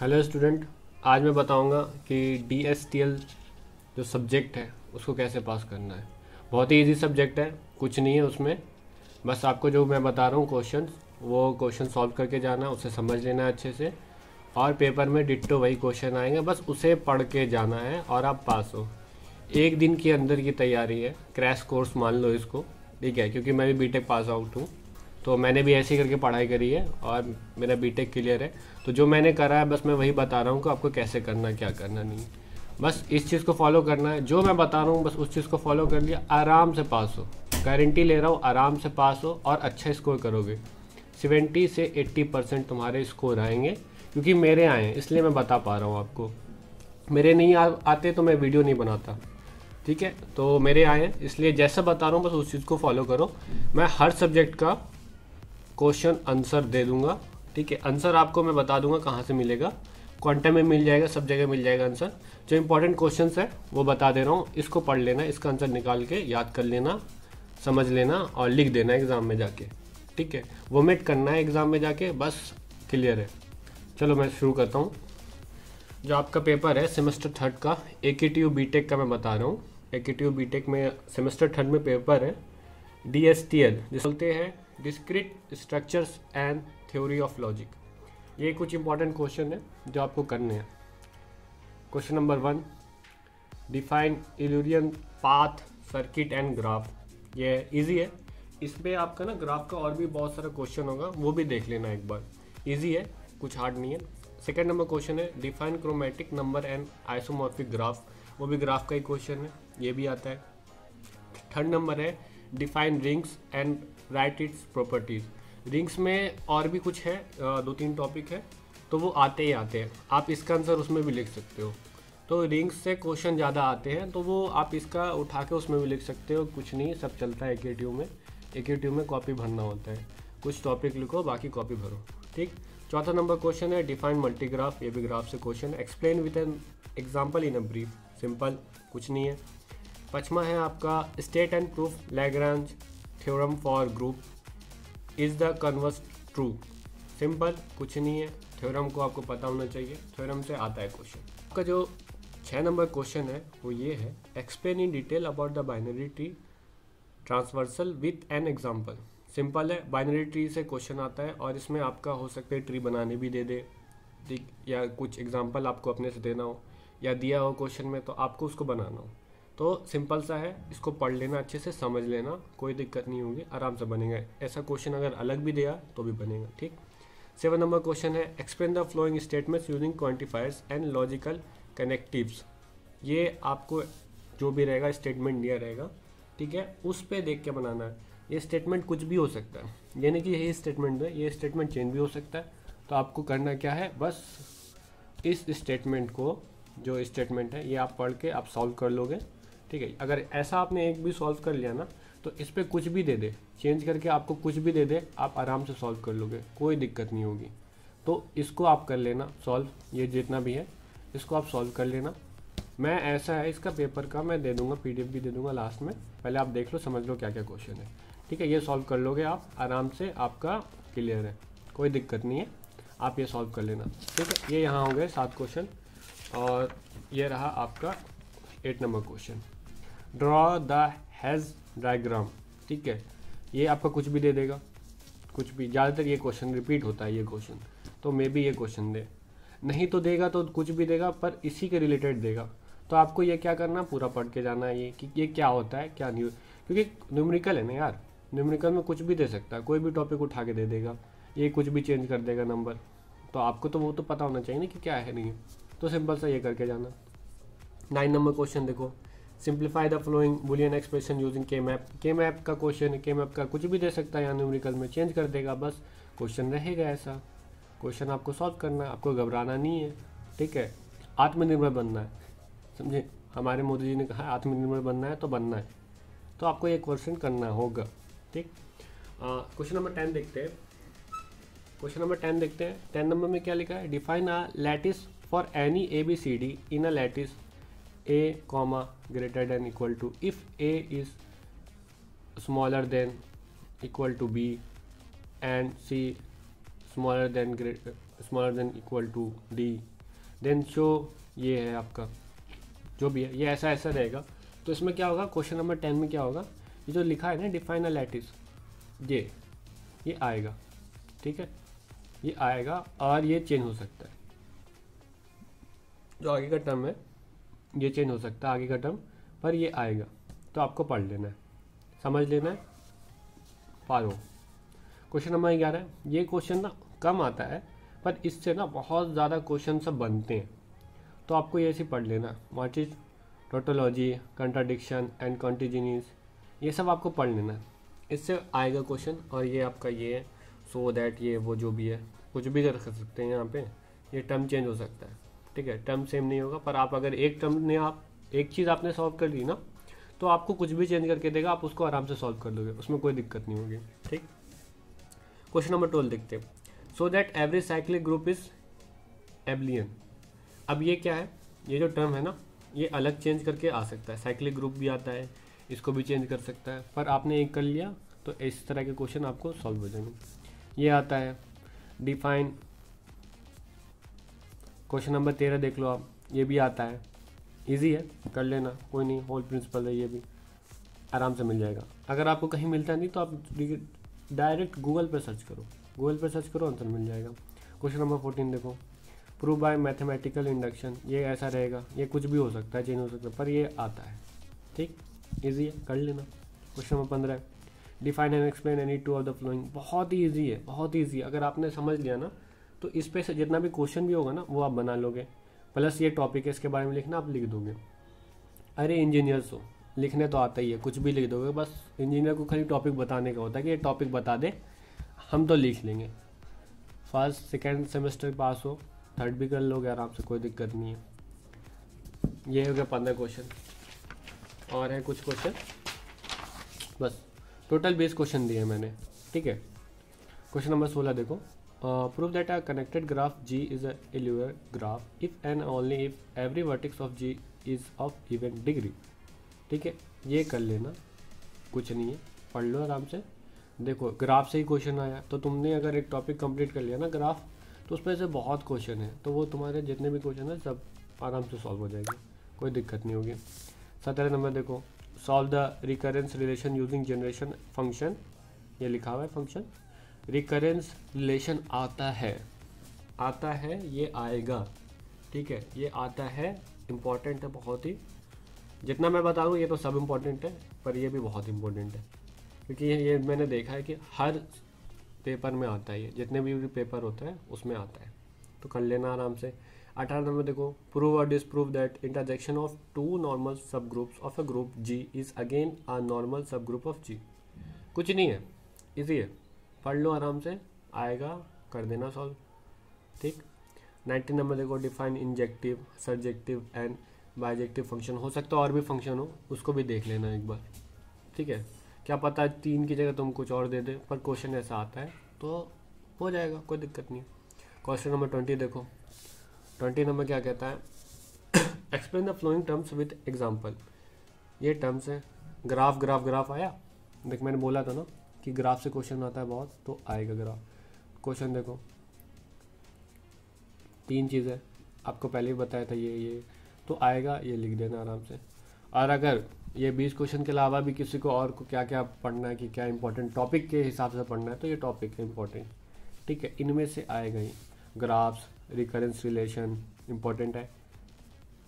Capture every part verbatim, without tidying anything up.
Hello student, आज मैं बताऊंगा कि डी एस टी एल जो सब्जेक्ट है उसको कैसे पास करना है। बहुत ही इजी सब्जेक्ट है, कुछ नहीं है उसमें, बस आपको जो मैं बता रहा हूँ क्वेश्चन, वो क्वेश्चन सॉल्व करके जाना, उसे समझ लेना अच्छे से, और पेपर में डिट्टो वही क्वेश्चन आएंगे, बस उसे पढ़ के जाना है और आप पास हो। एक दिन के अंदर की तैयारी है, क्रैश कोर्स मान लो इसको, ठीक है, क्योंकि मैं भी बी टेक पास आउट हूँ तो मैंने भी ऐसे ही करके पढ़ाई करी है और मेरा बी टेक क्लियर है। तो जो मैंने करा है बस मैं वही बता रहा हूँ कि आपको कैसे करना, क्या करना नहीं, बस इस चीज़ को फॉलो करना है। जो मैं बता रहा हूँ बस उस चीज़ को फॉलो कर लिया, आराम से पास हो, गारंटी ले रहा हूँ, आराम से पास हो और अच्छा स्कोर करोगे। सेवेंटी से एट्टी परसेंट तुम्हारे स्कोर आएंगे, क्योंकि मेरे आए हैं इसलिए मैं बता पा रहा हूँ आपको। मेरे नहीं आ, आते तो मैं वीडियो नहीं बनाता, ठीक है। तो मेरे आए हैं इसलिए जैसा बता रहा हूँ बस उस चीज़ को फॉलो करो। मैं हर सब्जेक्ट का क्वेश्चन आंसर दे दूंगा, ठीक है। आंसर आपको मैं बता दूंगा कहाँ से मिलेगा, क्वांटम में मिल जाएगा, सब जगह मिल जाएगा आंसर। जो इंपॉर्टेंट क्वेश्चंस है वो बता दे रहा हूँ, इसको पढ़ लेना, इसका आंसर निकाल के याद कर लेना, समझ लेना और लिख देना एग्ज़ाम में जाके, ठीक है। वोमिट करना है एग्ज़ाम में जाके, बस क्लियर है। चलो मैं शुरू करता हूँ। जो आपका पेपर है सेमेस्टर थर्ड का ए K T U B take का मैं बता रहा हूँ। A K T U B tech में सेमेस्टर थर्ड में पेपर है डी एस टी एल, जिसे बोलते हैं discrete structures and theory of logic. ये कुछ इंपॉर्टेंट क्वेश्चन है जो आपको करने हैं। Question number one, define Eulerian path circuit and graph. ये इजी है, इसमें आपका ना ग्राफ का और भी बहुत सारा क्वेश्चन होगा, वो भी देख लेना एक बार। इजी है, कुछ हार्ड नहीं है। सेकेंड नंबर क्वेश्चन है define chromatic number and isomorphic graph, वो भी ग्राफ का ही क्वेश्चन है, ये भी आता है। थर्ड नंबर है define rings and write its properties. Rings में और भी कुछ है, दो तीन टॉपिक है, तो वो आते ही आते हैं, आप इसका आंसर उसमें भी लिख सकते हो। तो रिंग्स से क्वेश्चन ज़्यादा आते हैं तो वो आप इसका उठा के उसमें भी लिख सकते हो, कुछ नहीं, सब चलता है ए के टी यू में। ए के टी यू में कॉपी भरना होता है, कुछ टॉपिक लिखो बाकी कॉपी भरो, ठीक। चौथा नंबर क्वेश्चन है डिफाइन मल्टीग्राफ, ये भी ग्राफ से question. Explain with an example in a brief, simple, कुछ नहीं है। पांचवा है आपका state and proof Lagrange theorem for group, is the converse true, simple, कुछ नहीं है। थ्योरम को आपको पता होना चाहिए, थ्योरम से आता है क्वेश्चन। आपका जो छः नंबर क्वेश्चन है वो ये है, explain in detail about the binary tree transversal with an example, simple है। बाइनरी ट्री से क्वेश्चन आता है और इसमें आपका हो सकता है ट्री बनाने भी दे दे, ठीक, या कुछ एग्जाम्पल आपको अपने से देना हो या दिया हो क्वेश्चन में तो आपको उसको बनाना हो। तो सिंपल सा है, इसको पढ़ लेना, अच्छे से समझ लेना, कोई दिक्कत नहीं होगी, आराम से बनेगा। ऐसा क्वेश्चन अगर अलग भी दिया तो भी बनेगा, ठीक। सेवन नंबर क्वेश्चन है explain the following statements using quantifiers and logical connectives. ये आपको जो भी रहेगा स्टेटमेंट दिया रहेगा, ठीक है, उस पर देख के बनाना है। ये स्टेटमेंट कुछ भी हो सकता है, यानी कि यही स्टेटमेंट है, ये स्टेटमेंट चेंज भी हो सकता है। तो आपको करना क्या है, बस इस स्टेटमेंट को, जो स्टेटमेंट है ये आप पढ़ के आप सॉल्व कर लोगे, ठीक है। अगर ऐसा आपने एक भी सॉल्व कर लिया ना तो इस पर कुछ भी दे दे, चेंज करके आपको कुछ भी दे दे, आप आराम से सॉल्व कर लोगे, कोई दिक्कत नहीं होगी। तो इसको आप कर लेना सॉल्व, ये जितना भी है इसको आप सॉल्व कर लेना। मैं ऐसा है, इसका पेपर का मैं दे दूंगा, पीडीएफ भी दे दूंगा लास्ट में, पहले आप देख लो, समझ लो क्या क्या क्वेश्चन है, ठीक है। ये सॉल्व कर लोगे आप आराम से, आपका क्लियर है, कोई दिक्कत नहीं है, आप ये सॉल्व कर लेना, ठीक है। ये यहाँ हो गए सात क्वेश्चन और ये रहा आपका eight number question, draw the Hasse diagram, ठीक है। ये आपका कुछ भी दे देगा, कुछ भी, ज़्यादातर ये क्वेश्चन रिपीट होता है, ये क्वेश्चन, तो मे बी ये क्वेश्चन दे, नहीं तो देगा तो कुछ भी देगा पर इसी के रिलेटेड देगा। तो आपको ये क्या करना, पूरा पढ़ के जाना है ये कि ये क्या होता है क्या नहीं, क्योंकि न्यूमेरिकल है ना यार, न्यूमेरिकल में कुछ भी दे सकता है, कोई भी टॉपिक उठा के दे देगा, ये कुछ भी चेंज कर देगा नंबर, तो आपको तो वो तो पता होना चाहिए ना कि क्या है नहीं, तो सिंपल सा ये करके जाना। नाइन नंबर क्वेश्चन देखो, simplify the following Boolean expression using K map. K map का क्वेश्चन है, के मैप का कुछ भी दे सकता है, या न्यूमेरिकल में चेंज कर देगा, बस क्वेश्चन रहेगा ऐसा। क्वेश्चन आपको सॉल्व करना है, आपको घबराना नहीं है, ठीक है। आत्मनिर्भर बनना है, समझे, हमारे मोदी जी ने कहा आत्मनिर्भर बनना है तो बनना है, तो आपको ये क्वेश्चन करना होगा, ठीक। क्वेश्चन नंबर टेन देखते हैं, क्वेश्चन नंबर टेन देखते हैं। टेन नंबर में क्या लिखा है, define a lattice for any A B C D in a lattice A, greater than equal to if A is smaller than equal to B and C smaller than greater smaller than equal to D, then show ये है आपका जो भी है, ये ऐसा ऐसा रहेगा। तो इसमें क्या होगा, क्वेश्चन नंबर टेन में क्या होगा, ये जो लिखा है ना डिफाइन अ लैटिस, ये ये आएगा, ठीक है, ये आएगा और ये चेंज हो सकता है, जो आगे का टर्म है ये चेंज हो सकता है आगे का टर्म, पर ये आएगा। तो आपको पढ़ लेना है, समझ लेना है, पार हो। क्वेश्चन नंबर ग्यारह, ये क्वेश्चन ना कम आता है पर इससे ना बहुत ज़्यादा क्वेश्चन सब बनते हैं, तो आपको ये ऐसे पढ़ लेना। What is tautology, contradiction and कॉन्टिजिनीस, ये सब आपको पढ़ लेना है, इससे आएगा क्वेश्चन। और ये आपका ये है सो दैट, ये वो जो भी है कुछ भी कर सकते हैं यहाँ पे, ये टर्म चेंज हो सकता है, ठीक है, टर्म सेम नहीं होगा, पर आप अगर एक टर्म ने आप एक चीज़ आपने सॉल्व कर ली ना, तो आपको कुछ भी चेंज करके देगा, आप उसको आराम से सॉल्व कर लोगे, उसमें कोई दिक्कत नहीं होगी, ठीक। क्वेश्चन नंबर ट्वेल्व देखते हैं, so that every cyclic group is abelian. अब ये क्या है, ये जो टर्म है ना ये अलग चेंज करके आ सकता है, साइक्लिक ग्रुप भी आता है, इसको भी चेंज कर सकता है, पर आपने एक कर लिया तो इस तरह के क्वेश्चन आपको सॉल्व हो जाएंगे। ये आता है डिफाइन, क्वेश्चन नंबर तेरह देख लो आप, ये भी आता है, इजी है, कर लेना, कोई नहीं, होल प्रिंसिपल है, ये भी आराम से मिल जाएगा। अगर आपको कहीं मिलता नहीं तो आप डायरेक्ट गूगल पर सर्च करो, गूगल पर सर्च करो, आंसर मिल जाएगा। क्वेश्चन नंबर फोर्टीन देखो, प्रूव बाय मैथमेटिकल इंडक्शन, ये ऐसा रहेगा, ये कुछ भी हो सकता है, चेंज हो सकता है, पर ये आता है, ठीक, ईजी है, कर लेना। क्वेश्चन नंबर पंद्रह, define and explain any two of the following, बहुत ही ईजी है, बहुत ही ईजी है, अगर आपने समझ लिया ना तो इस पे से जितना भी क्वेश्चन भी होगा ना वो आप बना लोगे, प्लस ये टॉपिक है इसके बारे में लिखना, आप लिख दोगे। अरे इंजीनियर्स हो, लिखने तो आता ही है, कुछ भी लिख दोगे, बस इंजीनियर को खाली टॉपिक बताने का होता है कि ये टॉपिक बता दे, हम तो लिख लेंगे। फर्स्ट सेकेंड सेमेस्टर पास हो, थर्ड भी कर लोगे आराम से, कोई दिक्कत नहीं है। ये हो गया पंद्रह क्वेश्चन, और है कुछ क्वेश्चन, बस टोटल बीस क्वेश्चन दिए मैंने, ठीक है। क्वेश्चन नंबर सोलह देखो, prove that a connected graph G is a Eulerian graph if and only if every vertex of G is of even degree, ठीक है, ये कर लेना, कुछ नहीं है, पढ़ लो आराम से। देखो ग्राफ से ही क्वेश्चन आया, तो तुमने अगर एक टॉपिक कंप्लीट कर लिया ना ग्राफ, तो उसमें से बहुत क्वेश्चन है, तो वो तुम्हारे जितने भी क्वेश्चन है सब आराम से सॉल्व हो जाएंगे, कोई दिक्कत नहीं होगी। सत्रह नंबर देखो, solve the recurrence relation using generation function, ये लिखा हुआ है फंक्शन, रिकरेंस रिलेशन आता है, आता है, ये आएगा, ठीक है, ये आता है, इम्पॉर्टेंट है बहुत ही, जितना मैं बता रहा हूँ ये तो सब इम्पॉर्टेंट है, पर ये भी बहुत इम्पोर्टेंट है, क्योंकि ये, ये मैंने देखा है कि हर पेपर में आता है, ये जितने भी पेपर होता है उसमें आता है, तो कर लेना आराम से। अठारह नंबर देखो, प्रूव और disprove that intersection of two normal sub groups of a group G is again a normal sub group of G, कुछ नहीं है, इजी है, पढ़ लो आराम से, आएगा, कर देना सॉल्व, ठीक। नाइनटीन नंबर देखो, define injective surjective and bijective function, हो सकता है और भी फंक्शन हो, उसको भी देख लेना एक बार, ठीक है, क्या पता तीन की जगह तुम कुछ और दे दे, पर क्वेश्चन ऐसा आता है तो हो जाएगा, कोई दिक्कत नहीं। क्वेश्चन नंबर ट्वेंटी देखो, ट्वेंटी नंबर क्या कहता है, explain the following terms with example, ये टर्म्स है, ग्राफ ग्राफ ग्राफ आया, देख मैंने बोला था ना कि ग्राफ से क्वेश्चन आता है बहुत, तो आएगा ग्राफ। क्वेश्चन देखो, तीन चीज़ें आपको पहले ही बताया था, ये ये तो आएगा, ये लिख देना आराम से। और अगर ये बीस क्वेश्चन के अलावा भी किसी को और को क्या क्या पढ़ना है, कि क्या इंपॉर्टेंट टॉपिक के हिसाब से पढ़ना है, तो ये टॉपिक है इम्पोर्टेंट, ठीक है, इनमें से आएगा ही, ग्राफ्स रिकरेंस रिलेशन इम्पोर्टेंट है,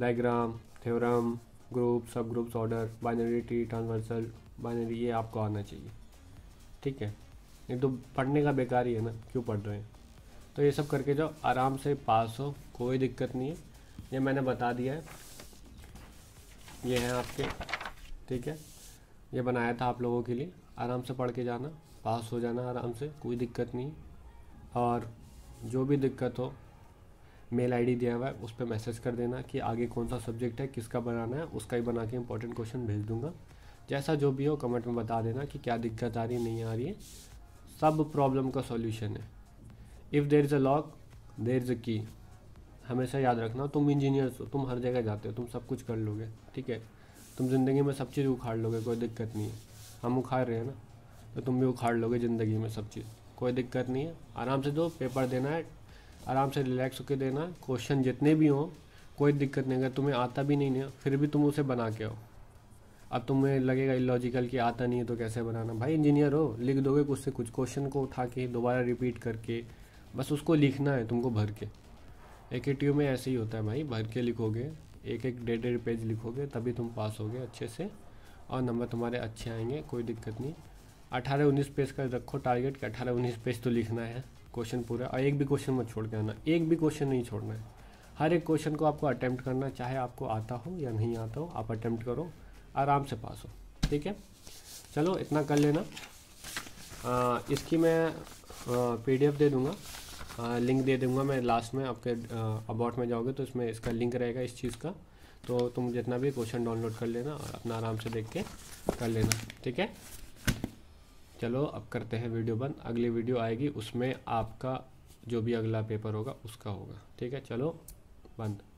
diagram theorem group sub groups order binary tree transversal binary, ये आपको आना चाहिए, ठीक है, ये तो पढ़ने का बेकार ही है ना, क्यों पढ़ रहे हैं, तो ये सब करके जाओ आराम से, पास हो, कोई दिक्कत नहीं है, ये मैंने बता दिया है, ये है आपके, ठीक है, ये बनाया था आप लोगों के लिए, आराम से पढ़ के जाना, पास हो जाना आराम से, कोई दिक्कत नहीं। और जो भी दिक्कत हो, मेल आईडी दिया हुआ है उस पर मैसेज कर देना कि आगे कौन सा सब्जेक्ट है, किसका बनाना है, उसका ही बना के इंपॉर्टेंट क्वेश्चन भेज दूंगा, जैसा जो भी हो कमेंट में बता देना कि क्या दिक्कत आ रही नहीं आ रही है, सब प्रॉब्लम का सॉल्यूशन है। If there is a lock there is a key, हमेशा याद रखना, तुम इंजीनियर्स हो, तुम हर जगह जाते हो, तुम सब कुछ कर लोगे, ठीक है, तुम ज़िंदगी में सब चीज़ उखाड़ लोगे, कोई दिक्कत नहीं है, हम उखाड़ रहे हैं ना, तो तुम भी उखाड़ लोगे ज़िंदगी में सब चीज़, कोई दिक्कत नहीं है, आराम से दो पेपर देना है, आराम से रिलैक्स होकर देना। क्वेश्चन जितने भी हों कोई दिक्कत नहीं, अगर तुम्हें आता भी नहीं है फिर भी तुम उसे बना के आओ। अब तुम्हें लगेगा इलॉजिकल कि आता नहीं है तो कैसे बनाना, भाई इंजीनियर हो, लिख दोगे कुछ से कुछ, क्वेश्चन को उठा के दोबारा रिपीट करके बस उसको लिखना है तुमको भर के। ए के टी यू में ऐसे ही होता है भाई, भर के लिखोगे, एक एक डेढ़ डेढ़ पेज लिखोगे तभी तुम पास होगे अच्छे से और नंबर तुम्हारे अच्छे आएंगे, कोई दिक्कत नहीं। अठारह उन्नीस पेज का रखो टारगेट कि अठारह उन्नीस पेज तो लिखना है क्वेश्चन पूरा, और एक भी क्वेश्चन मत छोड़ के आना, एक भी क्वेश्चन नहीं छोड़ना है। हर एक क्वेश्चन को आपको अटैम्प्ट करना, चाहे आपको आता हो या नहीं आता हो आप अटैम्प्ट करो, आराम से पास हो, ठीक है। चलो इतना कर लेना। आ, इसकी मैं पीडीएफ दे दूँगा, लिंक दे दूँगा मैं लास्ट में, आपके अबाउट में जाओगे तो इसमें इसका लिंक रहेगा इस चीज़ का, तो तुम जितना भी क्वेश्चन डाउनलोड कर लेना और अपना आराम से देख के कर लेना, ठीक है। चलो अब करते हैं वीडियो बंद, अगली वीडियो आएगी उसमें आपका जो भी अगला पेपर होगा उसका होगा, ठीक है। चलो बंद।